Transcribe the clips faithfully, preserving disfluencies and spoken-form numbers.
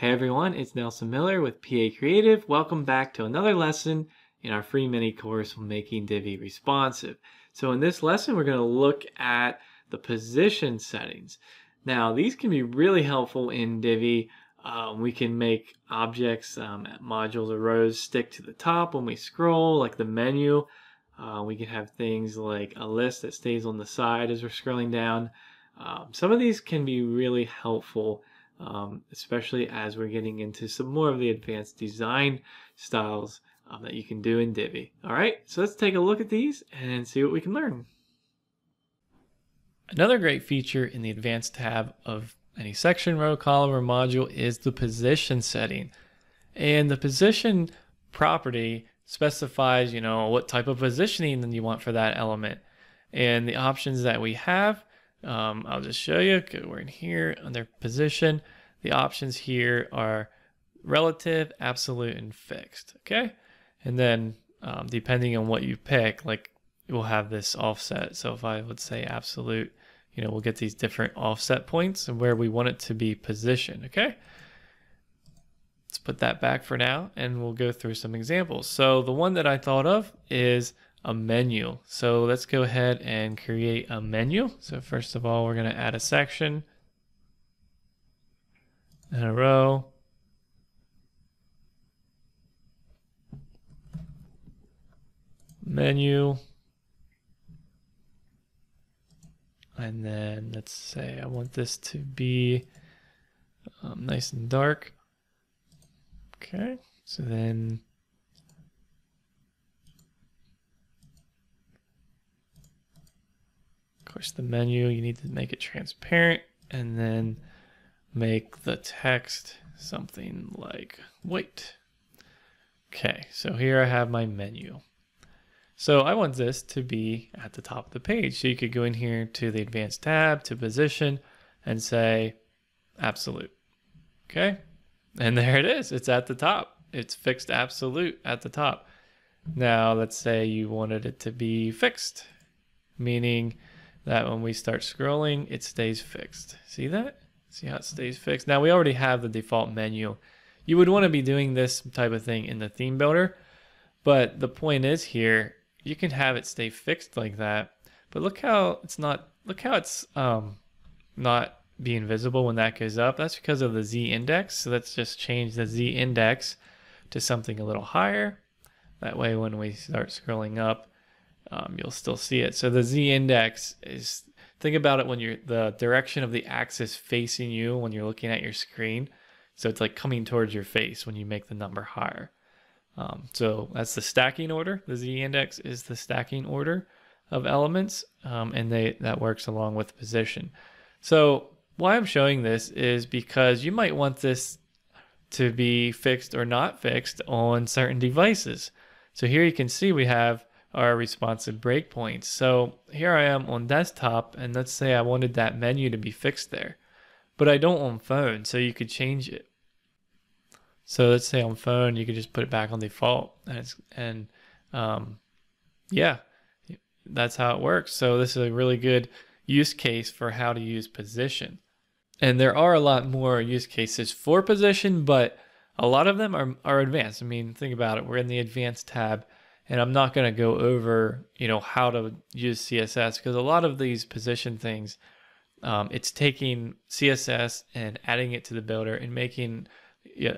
Hey everyone, it's Nelson Miller with P A Creative. Welcome back to another lesson in our free mini course on making Divi responsive. So in this lesson, we're going to look at the position settings. Now these can be really helpful in Divi. Um, we can make objects, um, modules or rows stick to the top when we scroll, like the menu. Uh, we can have things like a list that stays on the side as we're scrolling down. Um, some of these can be really helpful. Um, especially as we're getting into some more of the advanced design styles um, that you can do in Divi. All right, so let's take a look at these and see what we can learn. Another great feature in the advanced tab of any section, row, column, or module is the position setting. And the position property specifies, you know, what type of positioning that you want for that element. And the options that we have, Um, I'll just show you. We're in here under position. The options here are relative, absolute, and fixed. Okay, and then um, depending on what you pick, like we'll have this offset. So if I would say absolute, you know, we'll get these different offset points and where we want it to be positioned. Okay, let's put that back for now, and we'll go through some examples. So the one that I thought of is a menu. So let's go ahead and create a menu. So first of all, we're going to add a section and a row. Menu. And then let's say I want this to be um, nice and dark. Okay. So then of course, the menu, you need to make it transparent and then make the text something like white. Okay, so here I have my menu. So I want this to be at the top of the page. So you could go in here to the advanced tab, to position, and say absolute. Okay, and there it is. It's at the top. It's fixed absolute at the top. Now, let's say you wanted it to be fixed, meaning that when we start scrolling, it stays fixed. See that? See how it stays fixed? Now we already have the default menu. You would want to be doing this type of thing in the theme builder, but the point is here, you can have it stay fixed like that, but look how it's not, look how it's um, not being visible when that goes up. That's because of the Z index. So let's just change the Z index to something a little higher. That way when we start scrolling up, Um, you'll still see it. So the Z index is, think about it when you're the direction of the axis facing you when you're looking at your screen. So it's like coming towards your face when you make the number higher. Um, so that's the stacking order. The Z index is the stacking order of elements, um, and they that works along with position. So why I'm showing this is because you might want this to be fixed or not fixed on certain devices. So here you can see we have our responsive breakpoints. So here I am on desktop, and let's say I wanted that menu to be fixed there, but I don't on phone, so you could change it. So let's say on phone, you could just put it back on default, and it's, and um, yeah, that's how it works. So this is a really good use case for how to use position. And there are a lot more use cases for position, but a lot of them are, are advanced. I mean, think about it. We're in the advanced tab, and I'm not going to go over, you know, how to use C S S, because a lot of these position things, um, it's taking C S S and adding it to the builder and making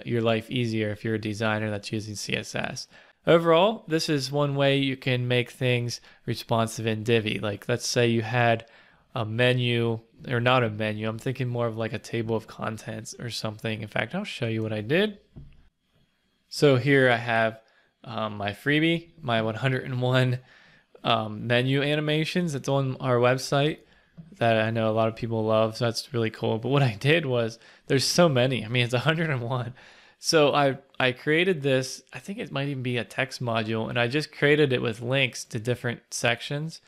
your life easier if you're a designer that's using C S S. Overall, this is one way you can make things responsive in Divi. Like, let's say you had a menu, or not a menu, I'm thinking more of like a table of contents or something. In fact, I'll show you what I did. So here I have Um, my freebie, my one hundred and one um, menu animations that's on our website that I know a lot of people love. So that's really cool. But what I did was, there's so many. I mean, it's one hundred and one. So I, I created this, I think it might even be a text module, and I just created it with links to different sections.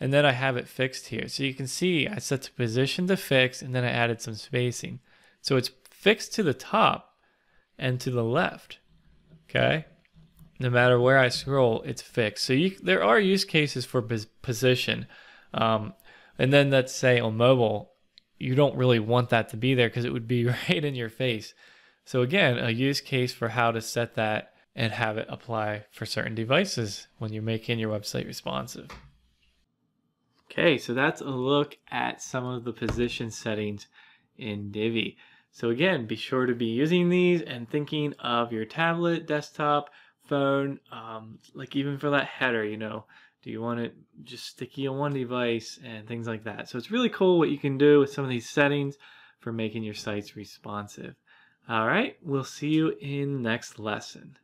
And then I have it fixed here. So you can see I set the position to fixed, and then I added some spacing. So it's fixed to the top and to the left. Okay. No matter where I scroll, it's fixed. So you, there are use cases for position. Um, and then let's say on mobile, you don't really want that to be there because it would be right in your face. So again, a use case for how to set that and have it apply for certain devices when you're making your website responsive. Okay, so that's a look at some of the position settings in Divi. So again, be sure to be using these and thinking of your tablet, desktop, phone, um, like even for that header, you know, do you want it just sticky on one device and things like that. So it's really cool what you can do with some of these settings for making your sites responsive. All right, we'll see you in the next lesson.